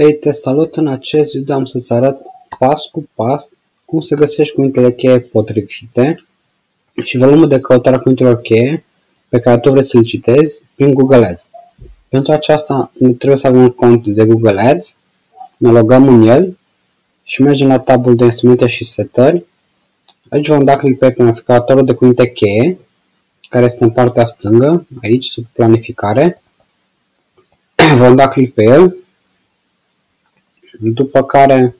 Hei, te salut! În acest video am să-ți arăt pas cu pas cum să găsești cuvintele cheie potrivite și volumul de căutare a cuvintelor cheie pe care tu vrei să-l citezi prin Google Ads. Pentru aceasta trebuie să avem un cont de Google Ads, ne logăm în el și mergem la tabul de instrumente și setări. Aici vom da click pe planificatorul de cuvinte cheie, care este în partea stângă, aici sub planificare. Vom da click pe el, după care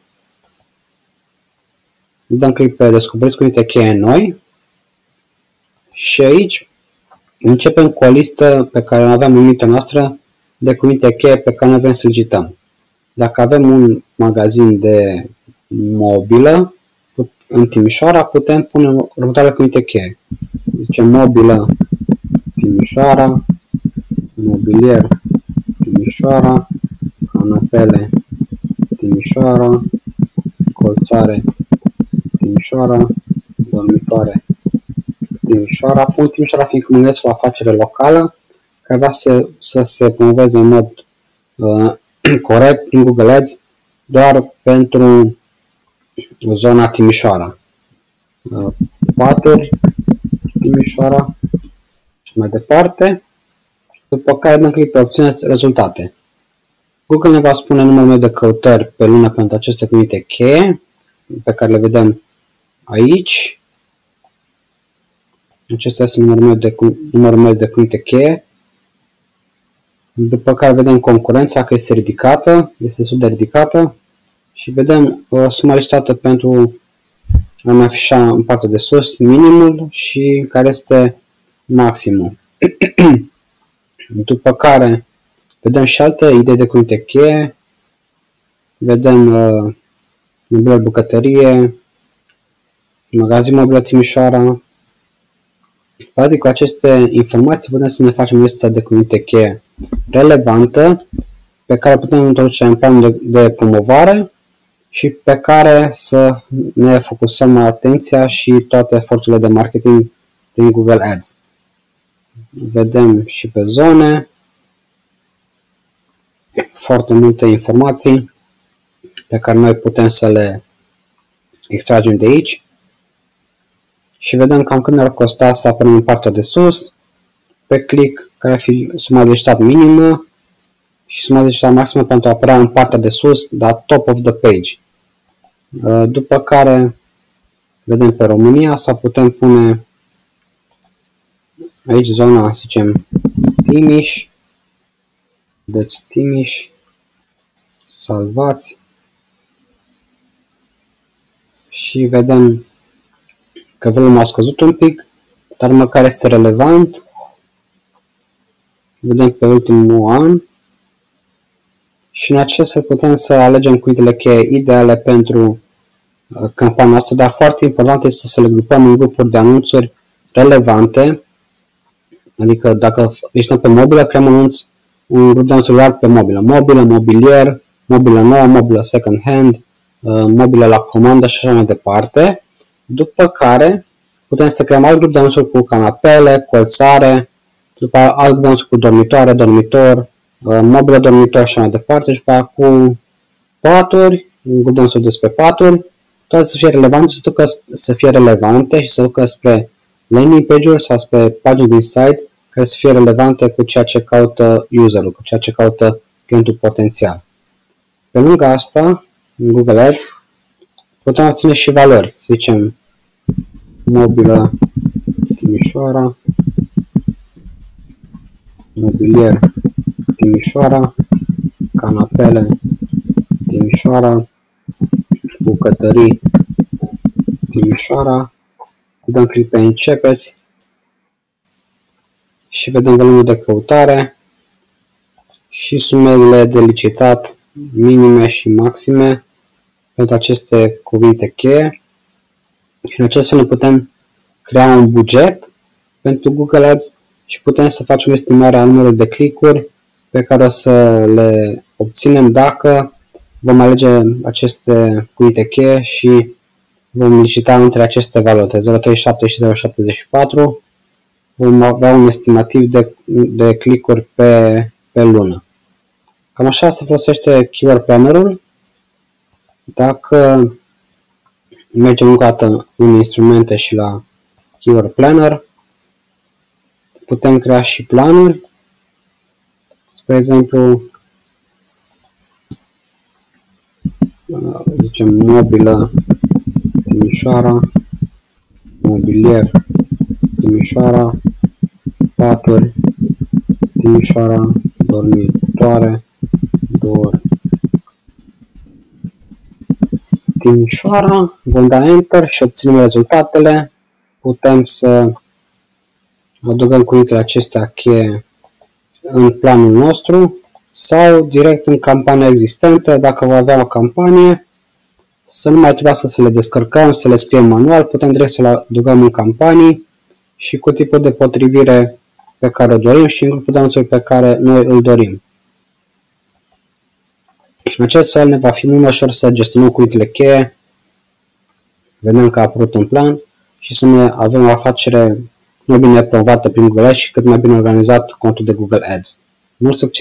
dăm click pe descoperiți cuvinte cheie noi și aici începem cu o listă pe care o aveam în mintea noastră de cuvinte cheie pe care noi vrem să-l cităm. Dacă avem un magazin de mobilă în Timișoara, putem pune următoarele cuvinte cheie. Deci mobilă Timișoara, mobilier Timișoara, canapele Timișoara, colțare Timișoara, dormitoare Timișoara. Punct Timișoara fiind că mă gândesc la o afacere locală care va să se promoveze în mod corect prin Google Ads doar pentru zona Timișoara. Paturi Timișoara și mai departe. După care dăm click pe obțineți rezultate. Google ne va spune numărul meu de căutări pe lună pentru aceste cuvinte cheie pe care le vedem aici. Acesta este numărul meu de cuvinte cheie. După care vedem concurența, că este ridicată, este destul de ridicată. Și vedem suma listată pentru a ne afișa în partea de sus minimul și care este maximul. După care vedem și alte idei de cuvinte cheie, vedem mobilă bucătărie, magazin mobilă Timișoara. Practic, cu aceste informații putem să ne facem lista de cuvinte cheie relevantă pe care putem introduce în planul de promovare și pe care să ne focusăm atenția și toate eforturile de marketing din Google Ads. Vedem și pe zone foarte multe informații pe care noi putem să le extragem de aici și vedem cam cât ne-ar costa să apărăm în partea de sus pe click, care ar fi suma de listat minimă și suma de listat maximă pentru a apărea în partea de sus, dar top of the page. După care vedem pe România sau putem pune aici zona, să zicem, Timiș. Deci Timiș, salvați și vedem că volumul a scăzut un pic, dar măcar este relevant. Vedem pe ultimul an și în acest fel putem să alegem cuvintele cheie ideale pentru campania asta, dar foarte important este să le grupăm în grupuri de anunțuri relevante, adică dacă ești pe mobilă, creăm anunț un grup de anunțuri pe mobilă. Mobilă, mobilier, mobilă nouă, mobilă second hand, mobilă la comandă și așa mai departe. După care putem să creăm alt grup de anunțuri cu canapele, colțare, după alt grup de anunțuri cu dormitoare, dormitor, mobilă, dormitor și așa mai departe. Și după cu paturi, un grup de anunțuri despre paturi. Toate să fie relevante și să fie relevante și să ducă spre landing page-uri sau spre pagini din site care să fie relevante cu ceea ce caută userul, cu ceea ce caută clientul potențial. Pe lângă asta, în Google Ads, putem obține și valori. Să zicem, mobilă Timișoara, mobilier Timișoara, canapele Timișoara, bucătării Timișoara. Dăm click pe începeți și vedem volumul de căutare și sumele de licitat minime și maxime pentru aceste cuvinte cheie. Și în acest fel putem crea un buget pentru Google Ads și putem să facem estimarea numărului de clicuri pe care o să le obținem dacă vom alege aceste cuvinte cheie și vom licita între aceste valori 037 și 074. Vom avea un estimativ de clicuri pe lună. Cam așa se folosește Keyword Planner-ul. Dacă mergem încă o dată în instrumente și la Keyword Planner, putem crea și planuri. Spre exemplu, zicem mobilă Timișoara, mobilier Timișoara, paturi Timișoara, dormitoare Timișoara, vom da Enter și obținem rezultatele. Putem să adăugăm cuvintele acestea cheie în planul nostru sau direct în campania existentă. Dacă vă avea o campanie, să nu mai trebuiască să le descărcăm, să le scriem manual, putem direct să le adăugăm în campanii și cu tipul de potrivire pe care o dorim și în grupul de anunțuri pe care noi îl dorim. Și în acest fel ne va fi mult mai ușor să gestionăm cuvintele cheie, vedem că a apărut un plan și să ne avem o afacere mai bine promovată prin Google Ads și cât mai bine organizat contul de Google Ads. Mult succes!